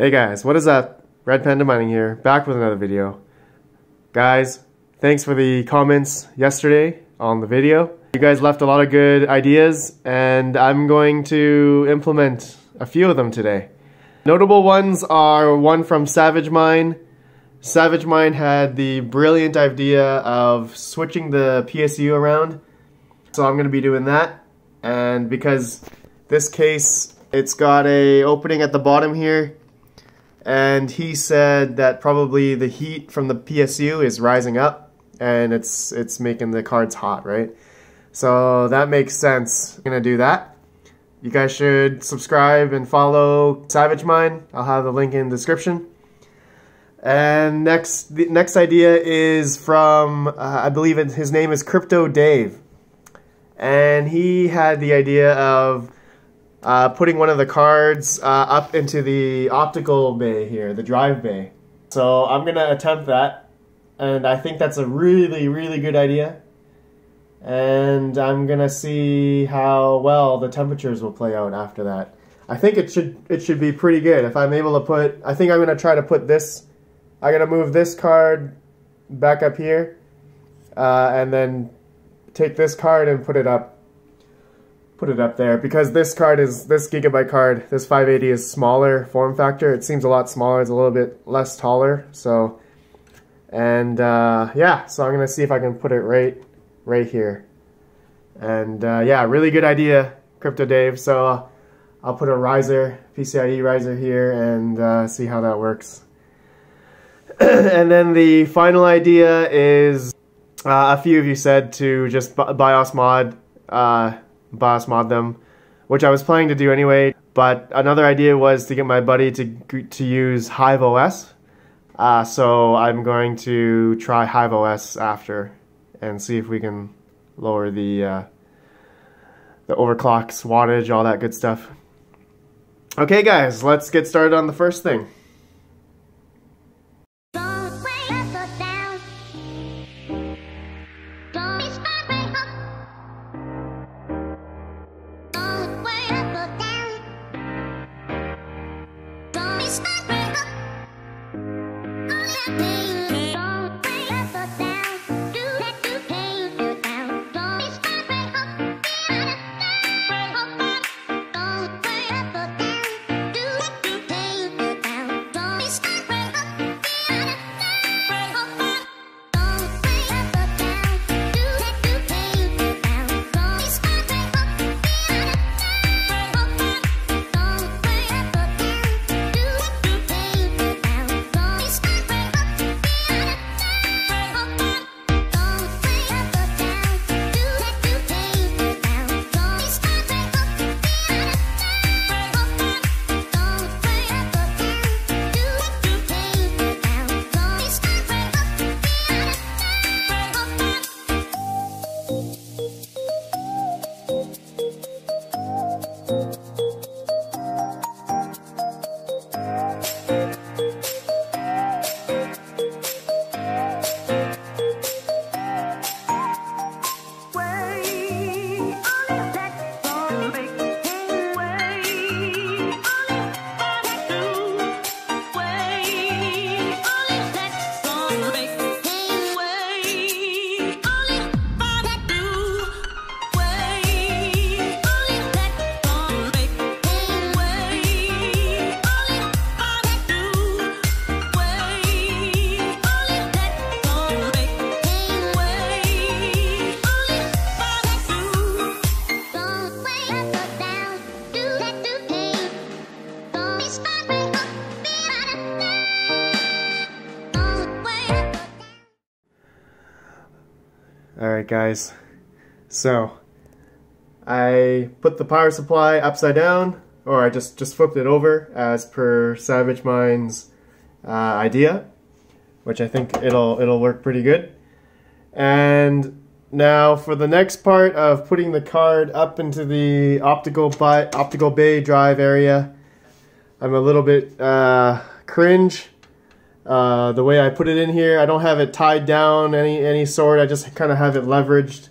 Hey guys, what is up? Red Panda Mining here, back with another video. Guys, thanks for the comments yesterday on the video. You guys left a lot of good ideas, and I'm going to implement a few of them today. Notable ones are one from SavageMine. SavageMine had the brilliant idea of switching the PSU around, so I'm going to be doing that. And because this case, it's got an opening at the bottom here, and he said that probably the heat from the PSU is rising up and it's making the cards hot, right? So that makes sense. I'm gonna do that. You guys should subscribe and follow SavageMine. I'll have the link in the description. And the next idea is from I believe his name is Crypto Dave, and he had the idea of putting one of the cards up into the optical bay here, the drive bay. So I'm going to attempt that, and I think that's a really, really good idea. And I'm going to see how well the temperatures will play out after that. I think it should be pretty good if I'm able to put, I think I'm going to try to put this, I'm going to move this card back up here, and then take this card and put it up there, because this card is, this Gigabyte card, this 580 is smaller form factor. It seems a lot smaller. It's a little bit less taller. So, and yeah, so I'm gonna see if I can put it right here. And yeah, really good idea, Crypto Dave. So I'll put a riser, PCIe riser here, and see how that works. And then the final idea is a few of you said to just BIOS mod them, which I was planning to do anyway, but another idea was to get my buddy to use Hive OS, so I'm going to try Hive OS after and see if we can lower the overclock, wattage, all that good stuff. Okay guys, let's get started on the first thing. Alright guys, so I put the power supply upside down, or I just flipped it over as per SavageMine's idea, which I think it'll work pretty good. And now for the next part of putting the card up into the optical bay drive area, I'm a little bit cringe. The way I put it in here, I don't have it tied down any sort. I just kind of have it leveraged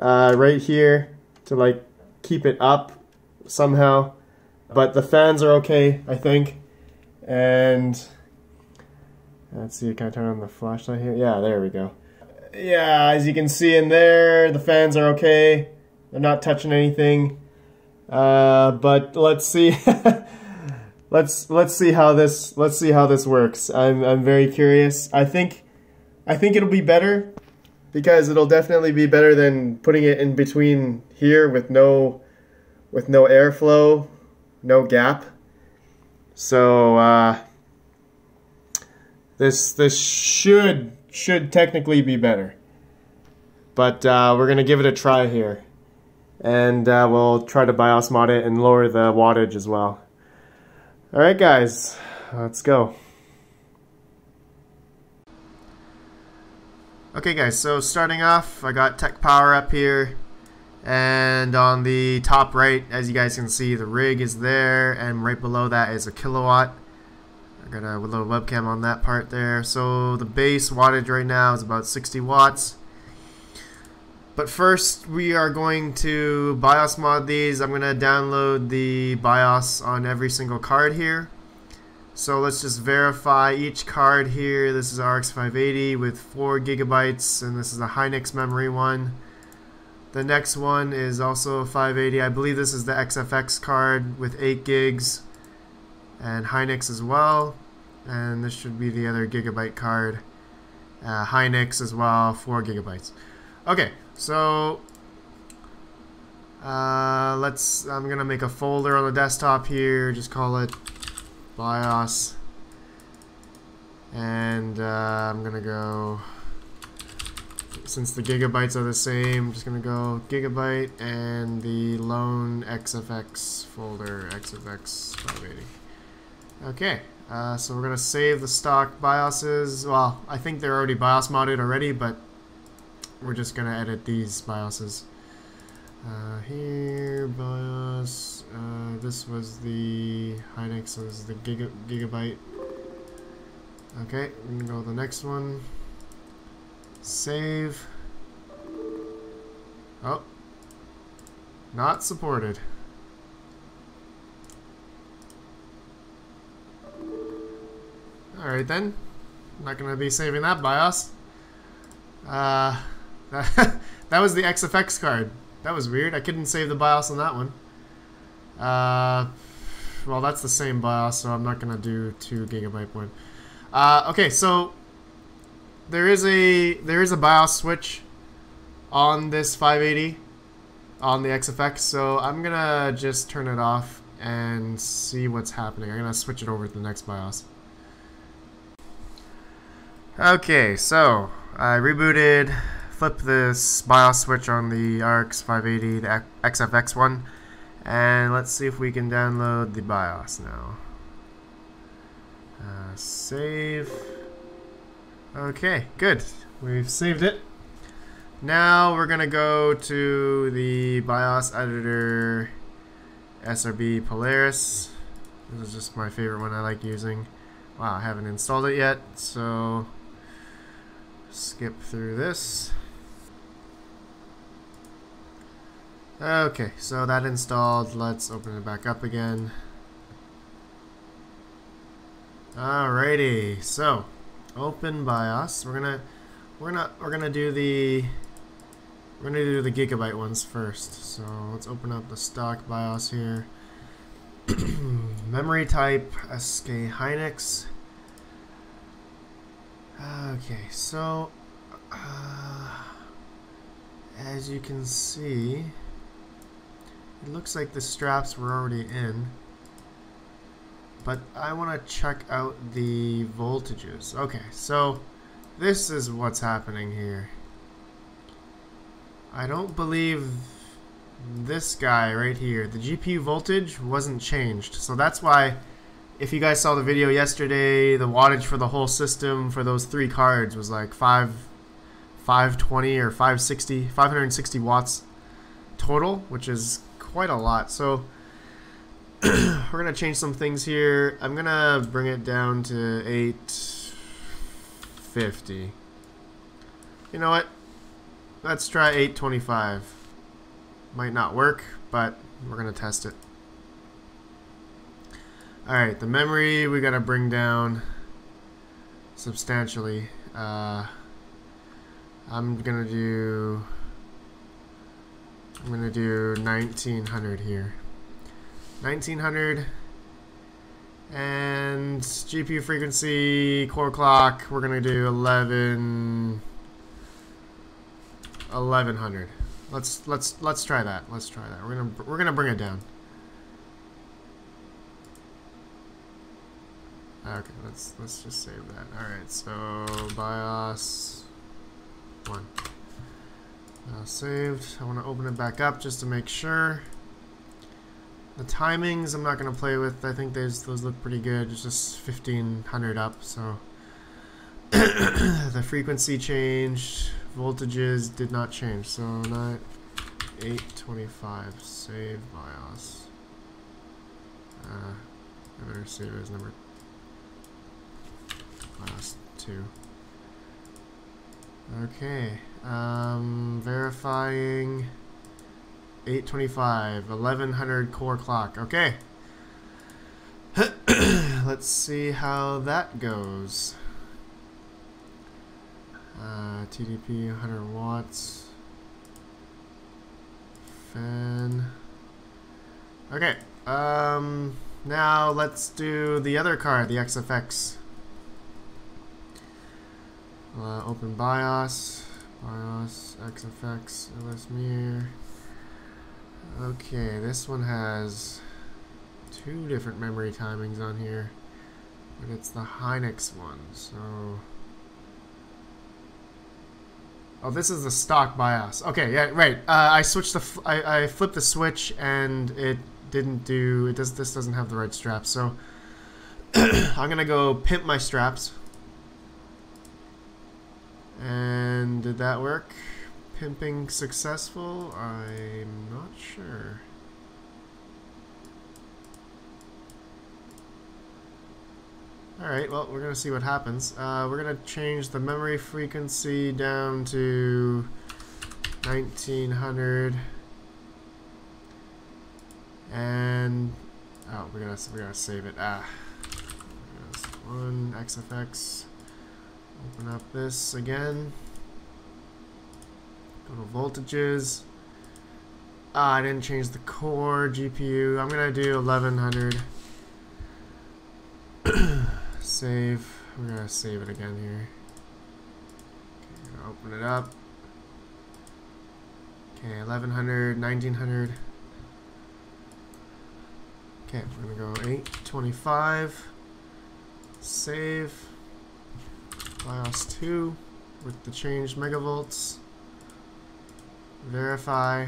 right here to like keep it up somehow. But the fans are okay, I think. And let's see, can I turn on the flashlight here? Yeah, there we go. Yeah, as you can see in there, the fans are okay. They're not touching anything. But let's see. let's see how this works. I'm very curious. I think it'll be better, because it'll definitely be better than putting it in between here with no airflow, no gap. So this should technically be better, but we're gonna give it a try here, and we'll try to BIOS mod it and lower the wattage as well. All right, guys, let's go. Okay, guys, so starting off, I got TechPowerUp here, and on the top right, as you guys can see, the rig is there, and right below that is a kilowatt. I got a little webcam on that part there. So the base wattage right now is about 60 watts. But first, we are going to BIOS mod these. I'm going to download the BIOS on every single card here. So let's just verify each card here. This is RX 580 with 4 GB, and this is the Hynix memory one. The next one is also 580. I believe this is the XFX card with 8 GB and Hynix as well. And this should be the other Gigabyte card. Hynix as well, 4 GB. Okay, so I'm gonna make a folder on the desktop here. Just call it BIOS, and I'm gonna go, since the gigabytes are the same, I'm just gonna go Gigabyte and the lone XFX folder, XFX 580. Okay, so we're gonna save the stock BIOSes. Well, I think they're already BIOS modded already, but we're just gonna edit these BIOSes. Here, BIOS. This was the Hynix. So this is the Gigabyte. Okay, we're gonna go to the next one. Save. Oh, not supported. All right then. I'm not gonna be saving that BIOS. That was the XFX card. That was weird. I couldn't save the BIOS on that one. Well, that's the same BIOS, so I'm not going to do 2 GB one. Okay, so there is a BIOS switch on this 580 on the XFX, so I'm going to just turn it off and see what's happening. I'm going to switch it over to the next BIOS. Okay, so I rebooted, flipped this BIOS switch on the RX 580, the XFX one, and let's see if we can download the BIOS now. Save. Okay, good. We've saved it. Now we're gonna go to the BIOS editor, SRBPolaris. This is just my favorite one I like using. Wow, I haven't installed it yet, so skip through this. Okay, so that installed. Let's open it back up again. Alrighty, so open BIOS. We're gonna do the Gigabyte ones first. So let's open up the stock BIOS here. Memory type SK Hynix. Okay, so as you can see, it looks like the straps were already in, but I want to check out the voltages. Okay, so this is what's happening here. I don't believe this guy right here, the GPU voltage wasn't changed, so that's why, if you guys saw the video yesterday, the wattage for the whole system for those 3 cards was like 520 or 560 watts total, which is quite a lot. So we're gonna change some things here. I'm gonna bring it down to 850. You know what? Let's try 825. Might not work, but we're gonna test it. Alright, the memory we gotta bring down substantially. I'm gonna do 1900 here. 1900 and GPU frequency, core clock, we're gonna do 1100. Let's try that. Let's try that. We're gonna bring it down. Okay, let's just save that. All right, so BIOS 1. Now saved. I want to open it back up just to make sure. The timings I'm not gonna play with. I think those look pretty good. It's just 1500 up. So the frequency changed. Voltages did not change, so 825, save BIOS. I better save it as number BIOS 2. Okay, verifying 825, 1100 core clock. Okay, let's see how that goes. TDP 100 watts. Fan. Okay. Now let's do the other card, the XFX. Open BIOS. BIOS XFX LSMir. Okay, this one has two different memory timings on here, but it's the Hynix one, so. Oh, this is the stock BIOS. Okay, yeah, right. I switched the, I flipped the switch and it didn't do. It does. This doesn't have the right straps. So I'm gonna go pimp my straps. And did that work? Pimping successful? I'm not sure. All right, well, we're gonna see what happens. We're gonna change the memory frequency down to 1900, and oh, we're gonna save it. One XFX. Open up this again. Go to voltages. I didn't change the core GPU. I'm gonna do 1100. Save. We're gonna save it again here. Okay, we're gonna open it up. Okay, 1100, 1900. Okay, we're gonna go 825. Save. BIOS 2 with the changed megavolts. Verify.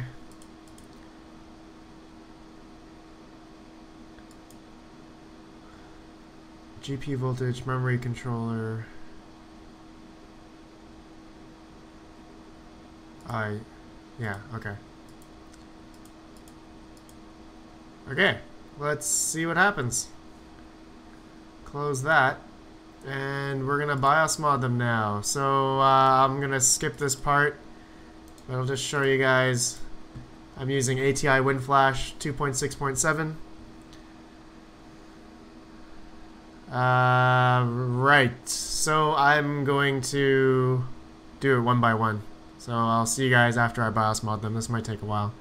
GPU voltage, memory controller. Yeah, okay. Okay, let's see what happens. Close that, and we're gonna BIOS mod them now. So I'm gonna skip this part, but I'll just show you guys. I'm using ATI WinFlash 2.6.7. Right, so I'm going to do it one by one. So I'll see you guys after I BIOS mod them. This might take a while.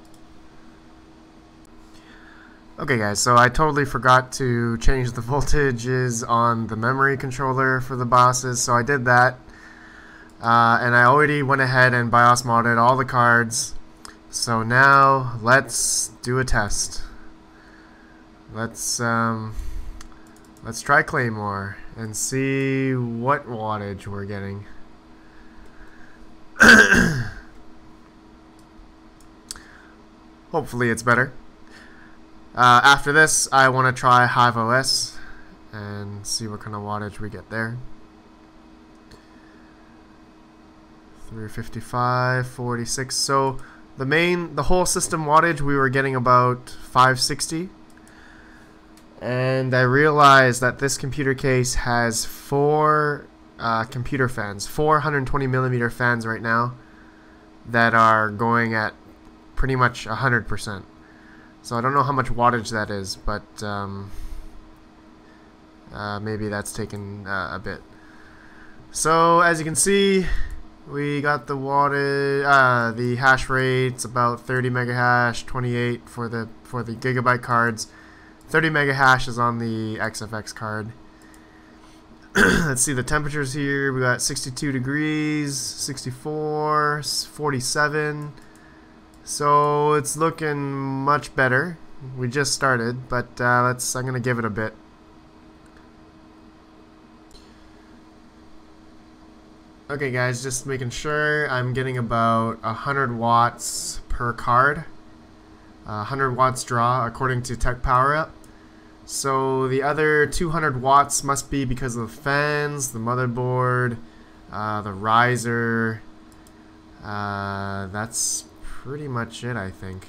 Okay guys, so I totally forgot to change the voltages on the memory controller for the BIOSes, so I did that. And I already went ahead and BIOS modded all the cards. So now let's do a test. Let's try Claymore and see what wattage we're getting. Hopefully it's better. After this, I want to try Hive OS and see what kind of wattage we get there. 355, 46. So the whole system wattage, we were getting about 560. And I realized that this computer case has four computer fans, 420mm fans right now that are going at pretty much 100%. So I don't know how much wattage that is, but Maybe that's taken a bit. So as you can see, we got the water, the hash rate's about 30 mega hash, 28 for the Gigabyte cards, 30 mega hash is on the XFX card. Let's see the temperatures here. We got 62 degrees, 64, 47. So it's looking much better. We just started, but I'm gonna give it a bit. Okay guys, just making sure I'm getting about 100 watts per card, 100 watts draw according to TechPowerUp. So the other 200 watts must be because of the fans, the motherboard, the riser. That's pretty much it, I think.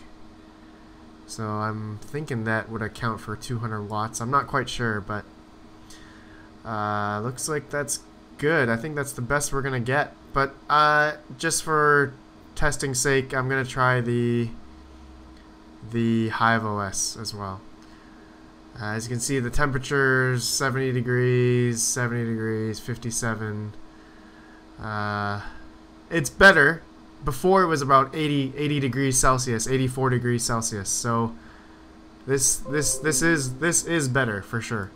So I'm thinking that would account for 200 watts. I'm not quite sure, but looks like that's good. I think that's the best we're gonna get, but just for testing's sake, I'm gonna try the Hive OS as well. As you can see, the temperatures 70 degrees, 70 degrees, 57. It's better. Before it was about 80 degrees Celsius, 84 degrees Celsius. So this is better for sure.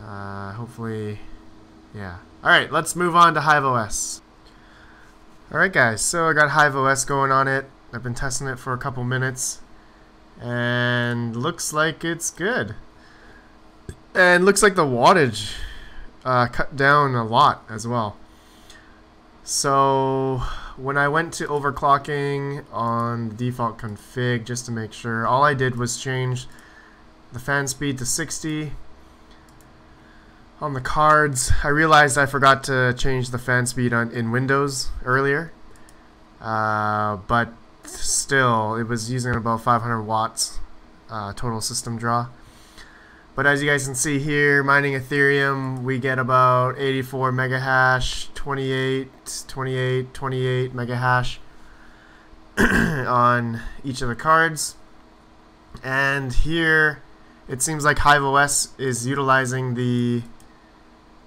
Hopefully. Yeah. Alright, let's move on to Hive OS. Alright guys, so I got Hive OS going on it. I've been testing it for a couple minutes. And looks like it's good. And looks like the wattage cut down a lot as well. So when I went to overclocking on the default config just to make sure, all I did was change the fan speed to 60. On the cards, I realized I forgot to change the fan speed in Windows earlier, but still it was using about 500 watts total system draw. But as you guys can see here, mining Ethereum, we get about 84 mega hash, 28 mega hash on each of the cards. And here it seems like Hive OS is utilizing the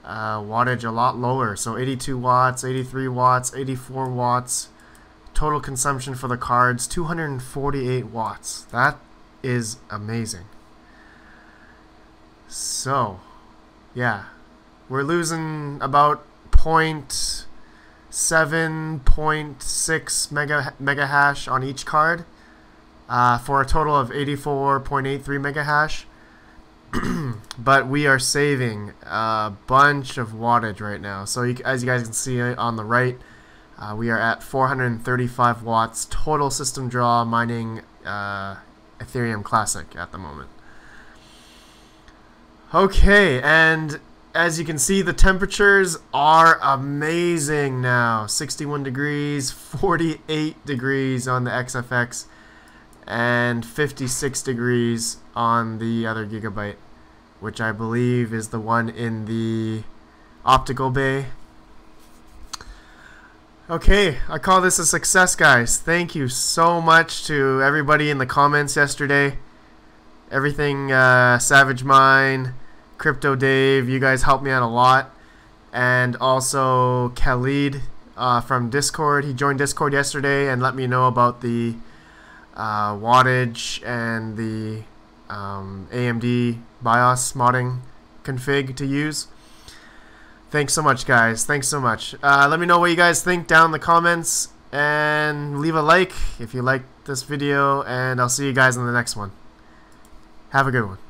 wattage a lot lower, so 82 watts, 83 watts, 84 watts. Total consumption for the cards 248 watts. That is amazing. So, yeah, we're losing about 0.7, 0.6 mega hash on each card for a total of 84.83 mega hash. But we are saving a bunch of wattage right now. So as you guys can see on the right, we are at 435 watts total system draw mining Ethereum Classic at the moment. Okay, and as you can see, the temperatures are amazing now. 61 degrees, 48 degrees on the XFX, and 56 degrees on the other Gigabyte, which I believe is the one in the optical bay. Okay, I call this a success, guys. Thank you so much to everybody in the comments yesterday. Everything, SavageMine, Crypto Dave, you guys helped me out a lot. And also Khalid from Discord. He joined Discord yesterday and let me know about the wattage and the AMD BIOS modding config to use. Thanks so much, guys. Thanks so much. Let me know what you guys think down in the comments, and leave a like if you liked this video, and I'll see you guys in the next one. Have a good one.